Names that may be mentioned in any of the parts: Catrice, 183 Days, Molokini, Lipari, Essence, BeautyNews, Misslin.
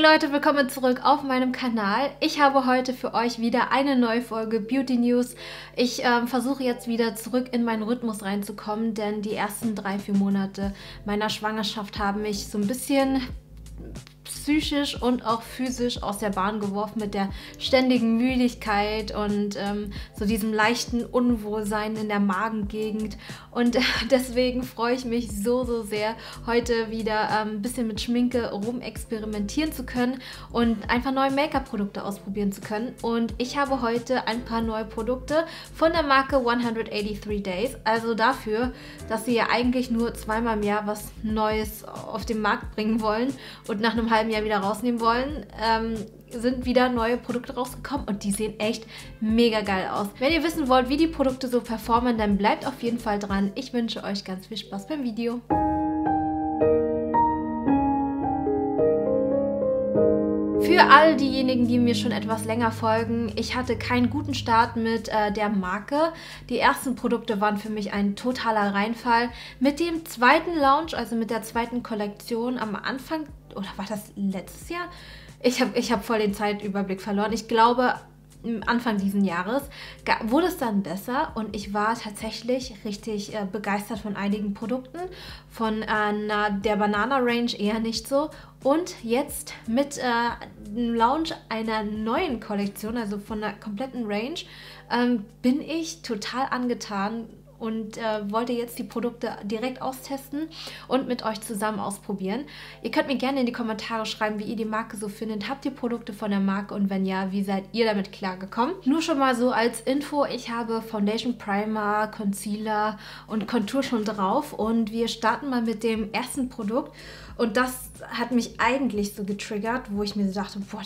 Hey Leute, willkommen zurück auf meinem Kanal. Ich habe heute für euch wieder eine neue Folge Beauty News. Ich versuche jetzt wieder zurück in meinen Rhythmus reinzukommen, denn die ersten 3-4 Monate meiner Schwangerschaft haben mich so ein bisschen psychisch und auch physisch aus der Bahn geworfen mit der ständigen Müdigkeit und so diesem leichten Unwohlsein in der Magengegend. Und deswegen freue ich mich so sehr, heute wieder ein bisschen mit Schminke rumexperimentieren zu können und einfach neue Make-up-Produkte ausprobieren zu können. Und ich habe heute ein paar neue Produkte von der Marke 183 Days. Also dafür, dass sie ja eigentlich nur zweimal im Jahr was Neues auf den Markt bringen wollen und nach einem halben Jahr wieder rausnehmen wollen, sind wieder neue Produkte rausgekommen und die sehen echt mega geil aus. Wenn ihr wissen wollt, wie die Produkte so performen, dann bleibt auf jeden Fall dran. Ich wünsche euch ganz viel Spaß beim Video. Für all diejenigen, die mir schon etwas länger folgen, ich hatte keinen guten Start mit der Marke. Die ersten Produkte waren für mich ein totaler Reinfall. Mit dem zweiten Launch, also mit der zweiten Kollektion am Anfang, oder war das letztes Jahr? Ich hab voll den Zeitüberblick verloren. Ich glaube, Anfang diesen Jahres wurde es dann besser und ich war tatsächlich richtig begeistert von einigen Produkten, von der Banana Range eher nicht so. Und jetzt mit dem Launch einer neuen Kollektion, also von einer kompletten Range, bin ich total angetan und wollte jetzt die Produkte direkt austesten und mit euch zusammen ausprobieren. Ihr könnt mir gerne in die Kommentare schreiben, wie ihr die Marke so findet. Habt ihr Produkte von der Marke und wenn ja, wie seid ihr damit klargekommen? Nur schon mal so als Info, ich habe Foundation, Primer, Concealer und Kontur schon drauf und wir starten mal mit dem ersten Produkt und das hat mich eigentlich so getriggert, wo ich mir so dachte, boah,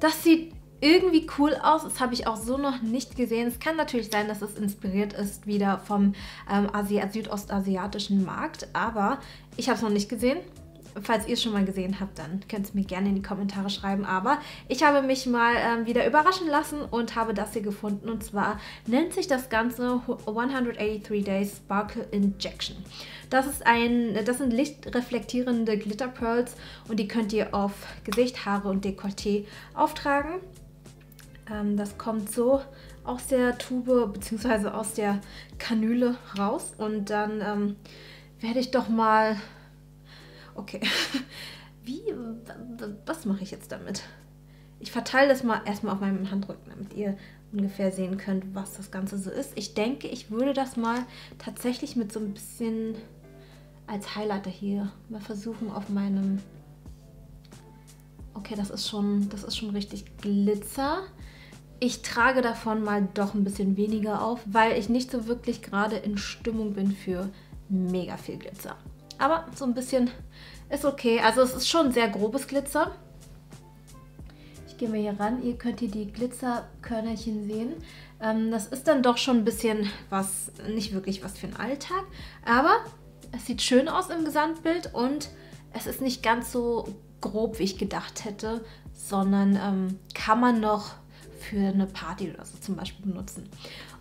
das sieht irgendwie cool aus. Das habe ich auch so noch nicht gesehen. Es kann natürlich sein, dass es inspiriert ist wieder vom südostasiatischen Markt, aber ich habe es noch nicht gesehen. Falls ihr es schon mal gesehen habt, dann könnt ihr es mir gerne in die Kommentare schreiben. Aber ich habe mich mal wieder überraschen lassen und habe das hier gefunden. Und zwar nennt sich das Ganze 183 Days Sparkle Injection. Das sind lichtreflektierende Glitter Pearls und die könnt ihr auf Gesicht, Haare und Dekolleté auftragen. Das kommt so aus der Tube bzw. aus der Kanüle raus. Und dann werde ich doch mal... Okay, was mache ich jetzt damit? Ich verteile das mal erstmal auf meinem Handrücken, damit ihr ungefähr sehen könnt, was das Ganze so ist. Ich denke, ich würde das mal tatsächlich mit so ein bisschen als Highlighter hier mal versuchen auf meinem... Okay, das ist schon richtig Glitzer. Ich trage davon mal doch ein bisschen weniger auf, weil ich nicht so wirklich gerade in Stimmung bin für mega viel Glitzer. Aber so ein bisschen ist okay. Also es ist schon sehr grobes Glitzer. Ich gehe mal hier ran. Ihr könnt hier die Glitzerkörnerchen sehen. Das ist dann doch schon ein bisschen was, nicht wirklich was für den Alltag. Aber es sieht schön aus im Gesamtbild und es ist nicht ganz so grob, wie ich gedacht hätte, sondern kann man noch für eine Party oder so zum Beispiel benutzen.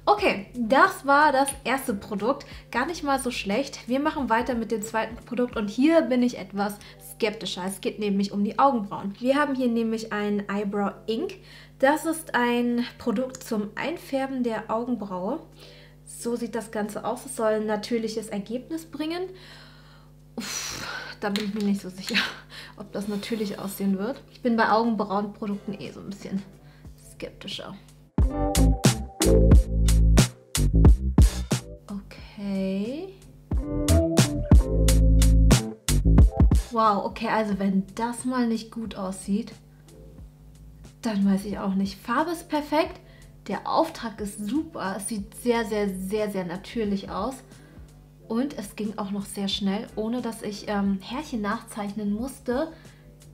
Okay, das war das erste Produkt. Gar nicht mal so schlecht. Wir machen weiter mit dem zweiten Produkt und hier bin ich etwas skeptischer. Es geht nämlich um die Augenbrauen. Wir haben hier nämlich ein Eyebrow Ink. Das ist ein Produkt zum Einfärben der Augenbraue. So sieht das Ganze aus. Es soll ein natürliches Ergebnis bringen. Uff, da bin ich mir nicht so sicher, ob das natürlich aussehen wird. Ich bin bei Augenbrauenprodukten eh so ein bisschen skeptischer. Okay. Wow, okay, also wenn das mal nicht gut aussieht, dann weiß ich auch nicht. Farbe ist perfekt, der Auftrag ist super, es sieht sehr natürlich aus und es ging auch noch sehr schnell, ohne dass ich Härchen nachzeichnen musste,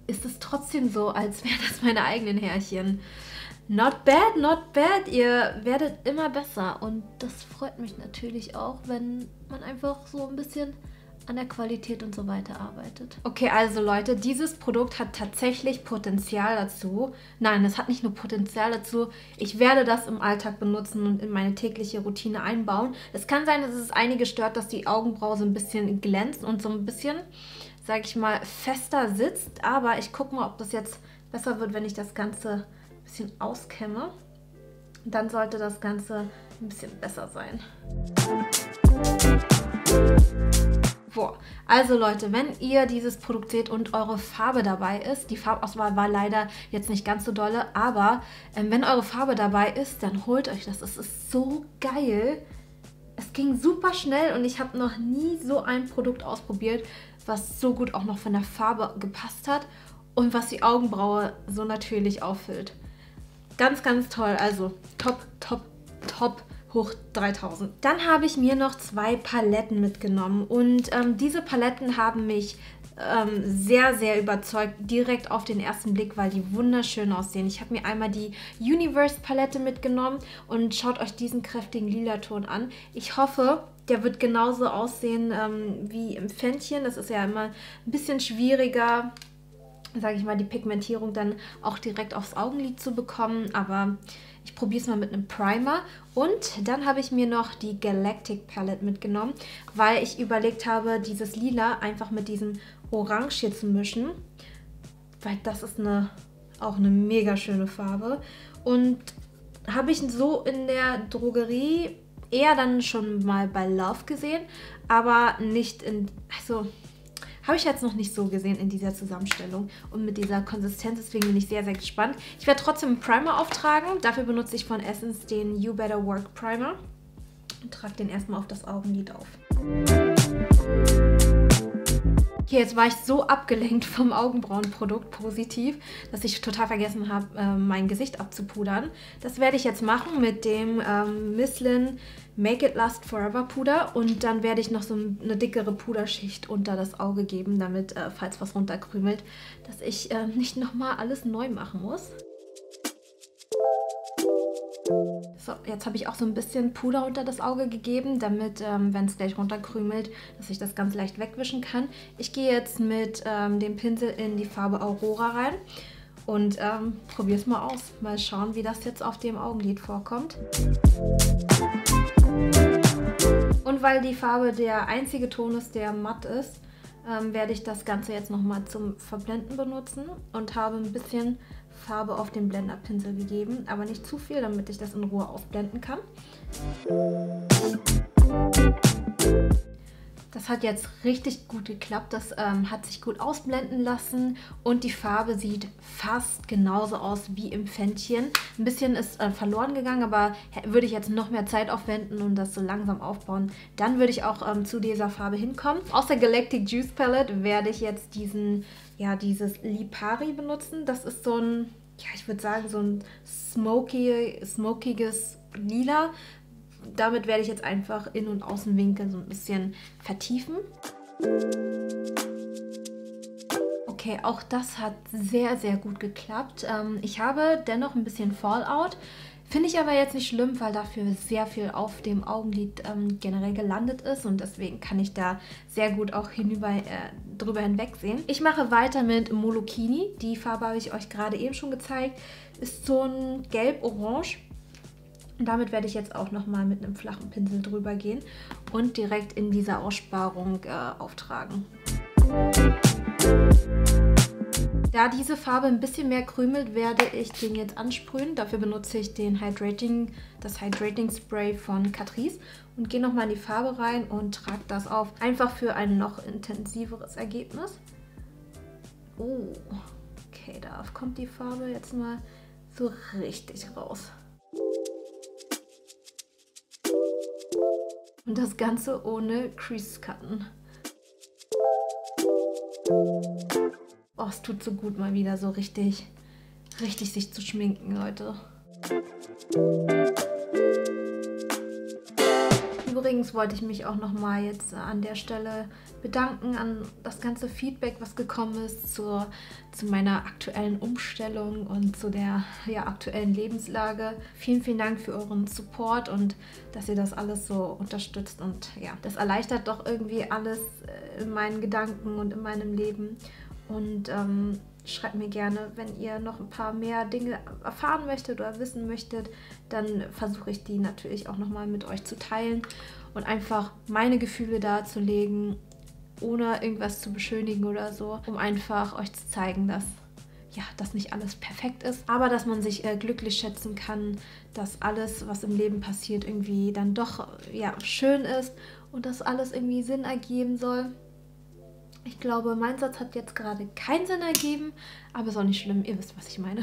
ist es trotzdem so, als wären das meine eigenen Härchen. Not bad, ihr werdet immer besser und das freut mich natürlich auch, wenn man einfach so ein bisschen an der Qualität und so weiter arbeitet. Okay, also Leute, dieses Produkt hat tatsächlich Potenzial dazu. Nein, es hat nicht nur Potenzial dazu. Ich werde das im Alltag benutzen und in meine tägliche Routine einbauen. Es kann sein, dass es einige stört, dass die Augenbrauen so ein bisschen glänzen und so ein bisschen sage ich mal, fester sitzt. Aber ich gucke mal, ob das jetzt besser wird, wenn ich das Ganze ein bisschen auskämme. Dann sollte das Ganze ein bisschen besser sein. Also Leute, wenn ihr dieses Produkt seht und eure Farbe dabei ist, die Farbauswahl war leider jetzt nicht ganz so dolle, aber wenn eure Farbe dabei ist, dann holt euch das. Es ist so geil. Es ging super schnell und ich habe noch nie so ein Produkt ausprobiert, was so gut auch noch von der Farbe gepasst hat und was die Augenbraue so natürlich auffüllt. Ganz, ganz toll. Also top, top, top. Hoch 3000. Dann habe ich mir noch zwei Paletten mitgenommen und diese Paletten haben mich sehr, sehr überzeugt, direkt auf den ersten Blick, weil die wunderschön aussehen. Ich habe mir einmal die Universe Palette mitgenommen und schaut euch diesen kräftigen Lilaton an. Ich hoffe, der wird genauso aussehen wie im Pfännchen. Das ist ja immer ein bisschen schwieriger, sage ich mal, die Pigmentierung dann auch direkt aufs Augenlid zu bekommen, aber ich probiere es mal mit einem Primer. Und dann habe ich mir noch die Galactic Palette mitgenommen, weil ich überlegt habe, dieses Lila einfach mit diesem Orange hier zu mischen, weil das ist auch eine mega schöne Farbe. Und habe ich so in der Drogerie eher dann schon mal bei Love gesehen, aber nicht in... Also, habe ich jetzt noch nicht so gesehen in dieser Zusammenstellung und mit dieser Konsistenz, deswegen bin ich sehr, sehr gespannt. Ich werde trotzdem einen Primer auftragen. Dafür benutze ich von Essence den You Better Work Primer und trage den erstmal auf das Augenlid auf. Okay, jetzt war ich so abgelenkt vom Augenbrauenprodukt Positiv, dass ich total vergessen habe, mein Gesicht abzupudern. Das werde ich jetzt machen mit dem Misslin Make It Last Forever Puder und dann werde ich noch so eine dickere Puderschicht unter das Auge geben, damit, falls was runterkrümelt, dass ich nicht nochmal alles neu machen muss. So, jetzt habe ich auch so ein bisschen Puder unter das Auge gegeben, damit, wenn es gleich runterkrümelt, dass ich das ganz leicht wegwischen kann. Ich gehe jetzt mit dem Pinsel in die Farbe Aurora rein und probiere es mal aus. Mal schauen, wie das jetzt auf dem Augenlid vorkommt. Und weil die Farbe der einzige Ton ist, der matt ist, werde ich das Ganze jetzt nochmal zum Verblenden benutzen und habe ein bisschen Farbe auf den Blenderpinsel gegeben, aber nicht zu viel, damit ich das in Ruhe aufblenden kann. Das hat jetzt richtig gut geklappt, das hat sich gut ausblenden lassen und die Farbe sieht fast genauso aus wie im Pfännchen. Ein bisschen ist verloren gegangen, aber würde ich jetzt noch mehr Zeit aufwenden und das so langsam aufbauen, dann würde ich auch zu dieser Farbe hinkommen. Aus der Galactic Juice Palette werde ich jetzt dieses Lipari benutzen. Das ist so ein, ja, ich würde sagen, so ein smokiges Lila. Damit werde ich jetzt einfach Innen- und Außenwinkel so ein bisschen vertiefen. Okay, auch das hat sehr, sehr gut geklappt. Ich habe dennoch ein bisschen Fallout. Finde ich aber jetzt nicht schlimm, weil dafür sehr viel auf dem Augenlid generell gelandet ist und deswegen kann ich da sehr gut auch drüber hinwegsehen. Ich mache weiter mit Molokini. Die Farbe habe ich euch gerade eben schon gezeigt. Ist so ein Gelb-Orange. Und damit werde ich jetzt auch nochmal mit einem flachen Pinsel drüber gehen und direkt in dieser Aussparung auftragen. Da diese Farbe ein bisschen mehr krümelt, werde ich den jetzt ansprühen. Dafür benutze ich das Hydrating Spray von Catrice und gehe nochmal in die Farbe rein und trage das auf. Einfach für ein noch intensiveres Ergebnis. Oh, okay, da kommt die Farbe jetzt mal so richtig raus. Und das Ganze ohne Crease-Cutten. Oh, es tut so gut, mal wieder so richtig sich zu schminken, Leute. Übrigens wollte ich mich auch nochmal jetzt an der Stelle bedanken an das ganze Feedback, was gekommen ist zu meiner aktuellen Umstellung und zu der aktuellen Lebenslage. Vielen, vielen Dank für euren Support und dass ihr das alles so unterstützt und ja, das erleichtert doch irgendwie alles in meinen Gedanken und in meinem Leben. Und schreibt mir gerne, wenn ihr noch ein paar mehr Dinge erfahren möchtet oder wissen möchtet, dann versuche ich die natürlich auch nochmal mit euch zu teilen und einfach meine Gefühle darzulegen, ohne irgendwas zu beschönigen oder so, um einfach euch zu zeigen, dass ja, dass nicht alles perfekt ist, aber dass man sich glücklich schätzen kann, dass alles, was im Leben passiert, irgendwie dann doch ja, schön ist und dass alles irgendwie Sinn ergeben soll. Ich glaube, mein Satz hat jetzt gerade keinen Sinn ergeben, aber ist auch nicht schlimm, ihr wisst, was ich meine.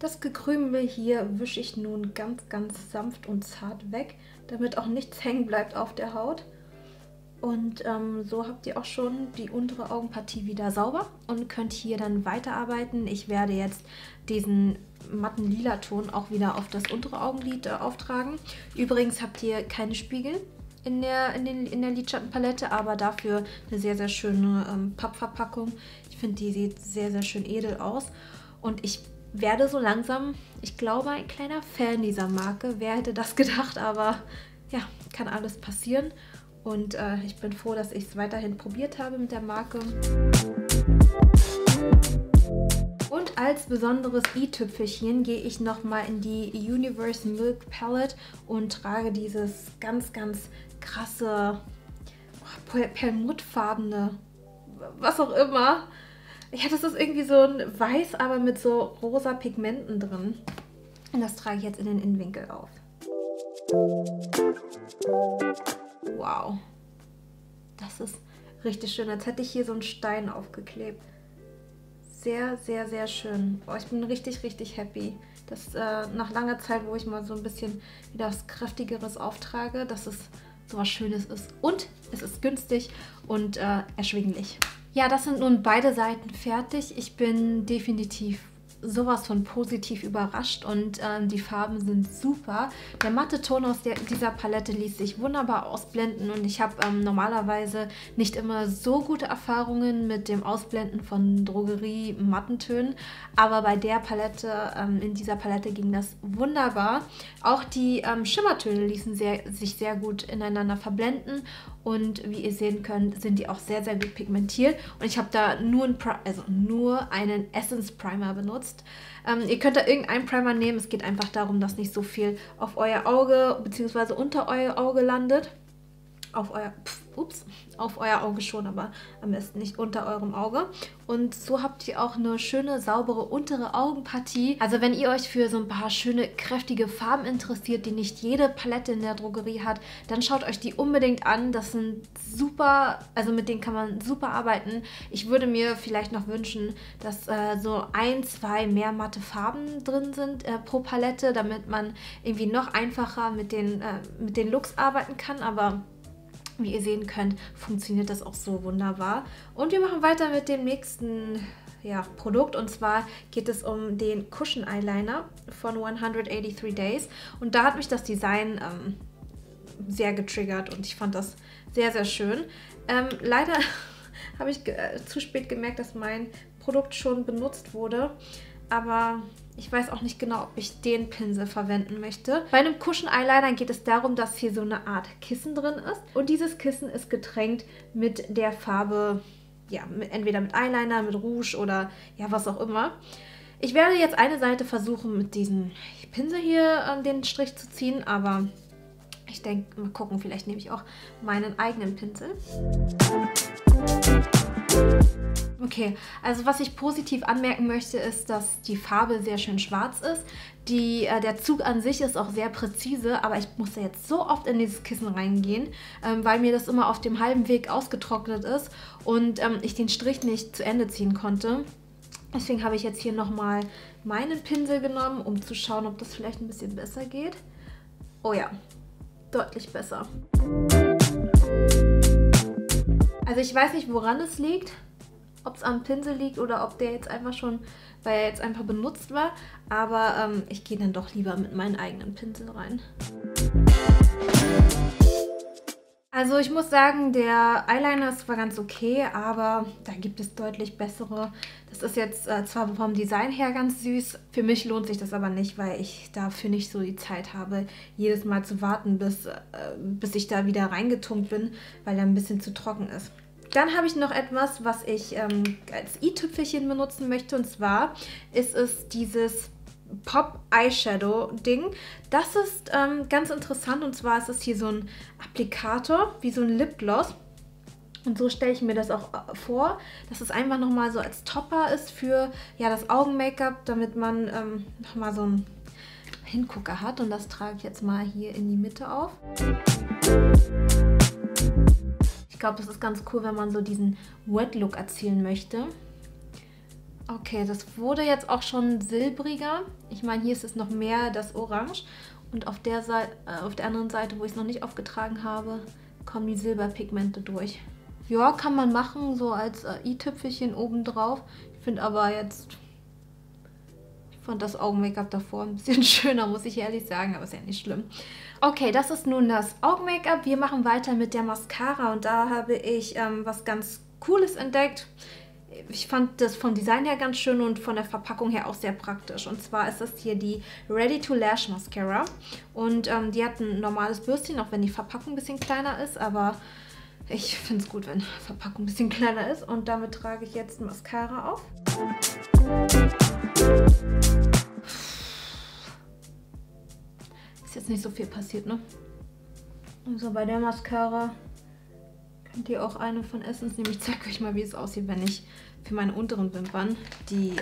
Das Gekrümel hier wische ich nun ganz, ganz sanft und zart weg, damit auch nichts hängen bleibt auf der Haut. Und so habt ihr auch schon die untere Augenpartie wieder sauber und könnt hier dann weiterarbeiten. Ich werde jetzt diesen matten lila Ton auch wieder auf das untere Augenlid auftragen. Übrigens habt ihr keine Spiegel in der Lidschattenpalette, aber dafür eine sehr, sehr schöne Pappverpackung. Ich finde, die sieht sehr, sehr schön edel aus. Und ich werde so langsam, ich glaube, ein kleiner Fan dieser Marke. Wer hätte das gedacht, aber ja, kann alles passieren. Und ich bin froh, dass ich es weiterhin probiert habe mit der Marke. Und als besonderes i-Tüpfelchen gehe ich nochmal in die Universe Milk Palette und trage dieses ganz, ganz krasse, oh, perlmuttfarbene, was auch immer. Ja, das ist irgendwie so ein Weiß, aber mit so rosa Pigmenten drin. Und das trage ich jetzt in den Innenwinkel auf. Wow, das ist richtig schön, als hätte ich hier so einen Stein aufgeklebt. Sehr, sehr, sehr schön. Oh, ich bin richtig, richtig happy. Das nach langer Zeit, wo ich mal so ein bisschen wieder was Kräftigeres auftrage, dass es so was Schönes ist. Und es ist günstig und erschwinglich. Ja, das sind nun beide Seiten fertig. Ich bin definitiv sowas von positiv überrascht und die Farben sind super. Der matte Ton aus dieser Palette ließ sich wunderbar ausblenden und ich habe normalerweise nicht immer so gute Erfahrungen mit dem Ausblenden von Drogerie-Mattentönen, aber bei der Palette, in dieser Palette ging das wunderbar. Auch die Schimmertöne ließen sich sehr gut ineinander verblenden und wie ihr sehen könnt, sind die auch sehr, sehr gut pigmentiert und ich habe da nur einen Essence Primer benutzt. Ihr könnt da irgendeinen Primer nehmen. Es geht einfach darum, dass nicht so viel auf euer Auge bzw. unter euer Auge landet. Auf euer Auge schon, aber am besten nicht unter eurem Auge. Und so habt ihr auch eine schöne, saubere untere Augenpartie. Also wenn ihr euch für so ein paar schöne, kräftige Farben interessiert, die nicht jede Palette in der Drogerie hat, dann schaut euch die unbedingt an. Das sind super, also mit denen kann man super arbeiten. Ich würde mir vielleicht noch wünschen, dass so ein, zwei mehr matte Farben drin sind pro Palette, damit man irgendwie noch einfacher mit den Looks arbeiten kann, aber wie ihr sehen könnt, funktioniert das auch so wunderbar. Und wir machen weiter mit dem nächsten Produkt. Und zwar geht es um den Cushion Eyeliner von 183 Days. Und da hat mich das Design sehr getriggert und ich fand das sehr, sehr schön. Leider habe ich zu spät gemerkt, dass mein Produkt schon benutzt wurde. Aber ich weiß auch nicht genau, ob ich den Pinsel verwenden möchte. Bei einem Cushion Eyeliner geht es darum, dass hier so eine Art Kissen drin ist. Und dieses Kissen ist getränkt mit der Farbe, ja, entweder mit Eyeliner, mit Rouge oder ja, was auch immer. Ich werde jetzt eine Seite versuchen, mit diesem Pinsel hier den Strich zu ziehen, aber ich denke, mal gucken, vielleicht nehme ich auch meinen eigenen Pinsel. Okay, also was ich positiv anmerken möchte, ist, dass die Farbe sehr schön schwarz ist. Der Zug an sich ist auch sehr präzise, aber ich musste jetzt so oft in dieses Kissen reingehen, weil mir das immer auf dem halben Weg ausgetrocknet ist und ich den Strich nicht zu Ende ziehen konnte. Deswegen habe ich jetzt hier nochmal meinen Pinsel genommen, um zu schauen, ob das vielleicht ein bisschen besser geht. Oh ja, deutlich besser. Also ich weiß nicht, woran es liegt. Ob es am Pinsel liegt oder ob der jetzt einfach schon, weil er jetzt einfach benutzt war. Aber ich gehe dann doch lieber mit meinen eigenen Pinsel rein. Also ich muss sagen, der Eyeliner ist zwar ganz okay, aber da gibt es deutlich bessere. Das ist jetzt zwar vom Design her ganz süß, für mich lohnt sich das aber nicht, weil ich dafür nicht so die Zeit habe, jedes Mal zu warten, bis ich da wieder reingetunkt bin, weil er ein bisschen zu trocken ist. Dann habe ich noch etwas, was ich als i-Tüpfelchen benutzen möchte, und zwar ist es dieses Pop-Eyeshadow-Ding. Das ist ganz interessant, und zwar ist es hier so ein Applikator, wie so ein Lipgloss. Und so stelle ich mir das auch vor, dass es einfach nochmal so als Topper ist für ja, das Augen-Make-up, damit man nochmal so einen Hingucker hat. Und das trage ich jetzt mal hier in die Mitte auf. Ich glaube, das ist ganz cool, wenn man so diesen Wet-Look erzielen möchte. Okay, das wurde jetzt auch schon silbriger. Ich meine, hier ist es noch mehr das Orange. Und auf der Seite, auf der anderen Seite, wo ich es noch nicht aufgetragen habe, kommen die Silberpigmente durch. Ja, kann man machen, so als i-Tüpfelchen obendrauf. Ich finde aber jetzt, ich fand das Augen-Make-up davor ein bisschen schöner, muss ich ehrlich sagen, aber ist ja nicht schlimm. Okay, das ist nun das Augen-Make-up. Wir machen weiter mit der Mascara und da habe ich was ganz Cooles entdeckt. Ich fand das vom Design her ganz schön und von der Verpackung her auch sehr praktisch. Und zwar ist das hier die Ready to Lash Mascara. Und die hat ein normales Bürstchen, auch wenn die Verpackung ein bisschen kleiner ist. Aber ich finde es gut, wenn die Verpackung ein bisschen kleiner ist. Und damit trage ich jetzt Mascara auf. Ist jetzt nicht so viel passiert, ne? Also bei der Mascara... Könnt ihr auch eine von Essence nehmen. Ich zeige euch mal, wie es aussieht, wenn ich für meine unteren Wimpern die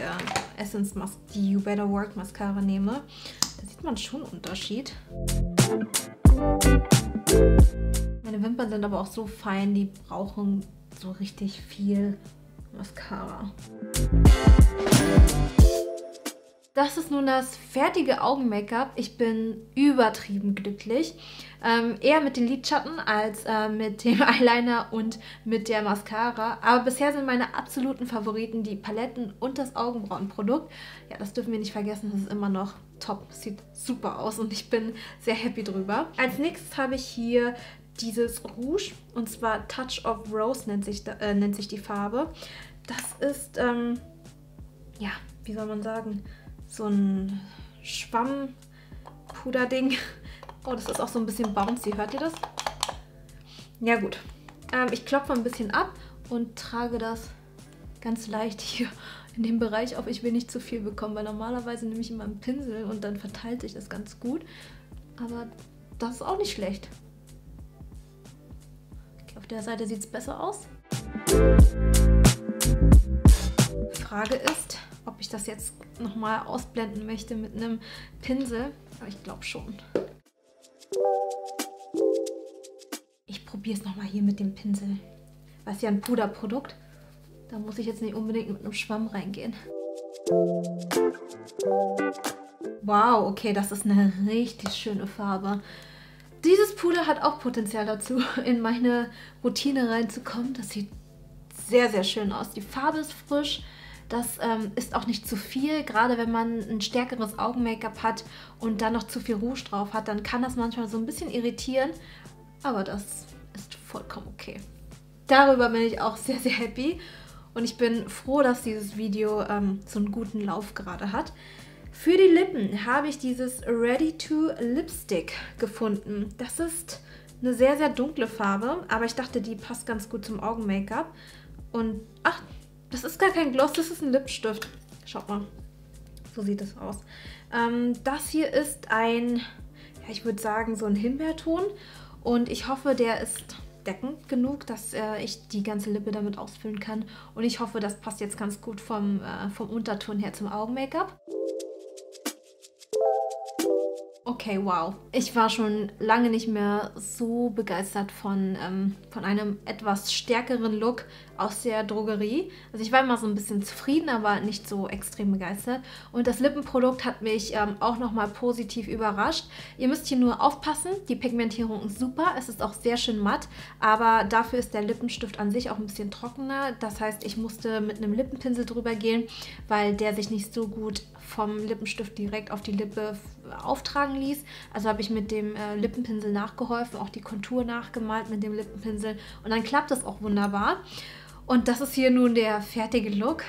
Essence Mask, die You Better Work Mascara nehme. Da sieht man schon einen Unterschied. Meine Wimpern sind aber auch so fein, die brauchen so richtig viel Mascara. Das ist nun das fertige Augen-Make-up. Ich bin übertrieben glücklich. Eher mit den Lidschatten als mit dem Eyeliner und mit der Mascara. Aber bisher sind meine absoluten Favoriten die Paletten und das Augenbrauenprodukt. Ja, das dürfen wir nicht vergessen, das ist immer noch top. Sieht super aus und ich bin sehr happy drüber. Als nächstes habe ich hier dieses Rouge. Und zwar Touch of Rose nennt sich die Farbe. Das ist, ja, wie soll man sagen... So ein Schwamm-Puder-Ding. Oh, das ist auch so ein bisschen bouncy. Hört ihr das? Ja gut. Ich klopfe ein bisschen ab und trage das ganz leicht hier in dem Bereich auf. Ich will nicht zu viel bekommen, weil normalerweise nehme ich immer einen Pinsel und dann verteilt sich das ganz gut. Aber das ist auch nicht schlecht. Okay, auf der Seite sieht es besser aus. Die Frage ist... ob ich das jetzt nochmal ausblenden möchte mit einem Pinsel. Aber ich glaube schon. Ich probiere es nochmal hier mit dem Pinsel. Das ist ja ein Puderprodukt. Da muss ich jetzt nicht unbedingt mit einem Schwamm reingehen. Wow, okay, das ist eine richtig schöne Farbe. Dieses Puder hat auch Potenzial dazu, in meine Routine reinzukommen. Das sieht sehr, sehr schön aus. Die Farbe ist frisch. Das ist auch nicht zu viel, gerade wenn man ein stärkeres Augen-Make-up hat und dann noch zu viel Rouge drauf hat, dann kann das manchmal so ein bisschen irritieren, aber das ist vollkommen okay. Darüber bin ich auch sehr, sehr happy und ich bin froh, dass dieses Video so einen guten Lauf gerade hat. Für die Lippen habe ich dieses Ready to Lipstick gefunden. Das ist eine sehr, sehr dunkle Farbe, aber ich dachte, die passt ganz gut zum Augen-Make-up und ach, das ist gar kein Gloss, das ist ein Lippenstift. Schaut mal, so sieht das aus. Das hier ist ein, ja, ich würde sagen, so ein Himbeerton. Und ich hoffe, der ist deckend genug, dass ich die ganze Lippe damit ausfüllen kann. Und ich hoffe, das passt jetzt ganz gut vom Unterton her zum Augen-Make-up. Okay, wow. Ich war schon lange nicht mehr so begeistert von einem etwas stärkeren Look aus der Drogerie. Also ich war immer so ein bisschen zufrieden, aber nicht so extrem begeistert. Und das Lippenprodukt hat mich auch nochmal positiv überrascht. Ihr müsst hier nur aufpassen. Die Pigmentierung ist super. Es ist auch sehr schön matt, aber dafür ist der Lippenstift an sich auch ein bisschen trockener. Das heißt, ich musste mit einem Lippenpinsel drüber gehen, weil der sich nicht so gut vom Lippenstift direkt auf die Lippe auftragen ließ. Also habe ich mit dem Lippenpinsel nachgeholfen, auch die Kontur nachgemalt mit dem Lippenpinsel und dann klappt das auch wunderbar. Und das ist hier nun der fertige Look.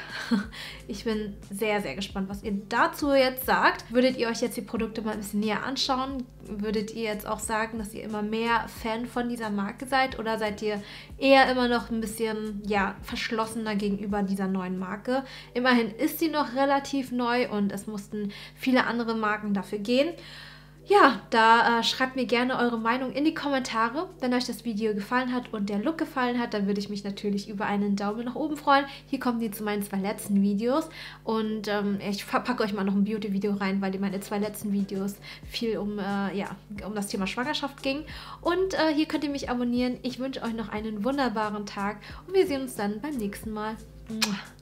Ich bin sehr, sehr gespannt, was ihr dazu jetzt sagt. Würdet ihr euch jetzt die Produkte mal ein bisschen näher anschauen? Würdet ihr jetzt auch sagen, dass ihr immer mehr Fan von dieser Marke seid? Oder seid ihr eher immer noch ein bisschen, ja, verschlossener gegenüber dieser neuen Marke? Immerhin ist sie noch relativ neu und es mussten viele andere Marken dafür gehen. Ja, da schreibt mir gerne eure Meinung in die Kommentare. Wenn euch das Video gefallen hat und der Look gefallen hat, dann würde ich mich natürlich über einen Daumen nach oben freuen. Hier kommen die zu meinen 2 letzten Videos und ich packe euch mal noch ein Beauty-Video rein, weil meine 2 letzten Videos viel um das Thema Schwangerschaft ging. Und hier könnt ihr mich abonnieren. Ich wünsche euch noch einen wunderbaren Tag und wir sehen uns dann beim nächsten Mal. Mua.